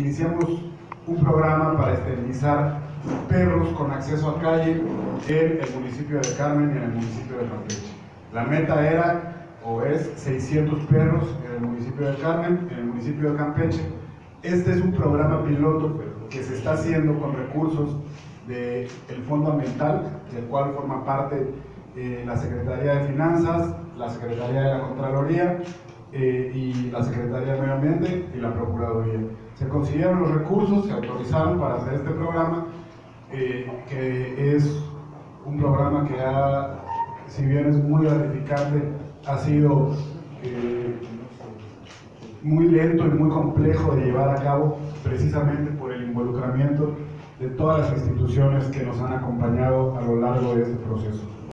Iniciamos un programa para esterilizar perros con acceso a calle en el municipio de Carmen y en el municipio de Campeche. La meta era o es 600 perros en el municipio de Carmen, en el municipio de Campeche. Este es un programa piloto que se está haciendo con recursos del Fondo Ambiental, del cual forma parte la Secretaría de Finanzas, la Secretaría de la Contraloría y la Secretaría de Medio Ambiente y la Procuraduría. Se consiguieron los recursos, se autorizaron para hacer este programa, que es un programa que ha, si bien es muy gratificante, ha sido muy lento y muy complejo de llevar a cabo, precisamente por el involucramiento de todas las instituciones que nos han acompañado a lo largo de este proceso.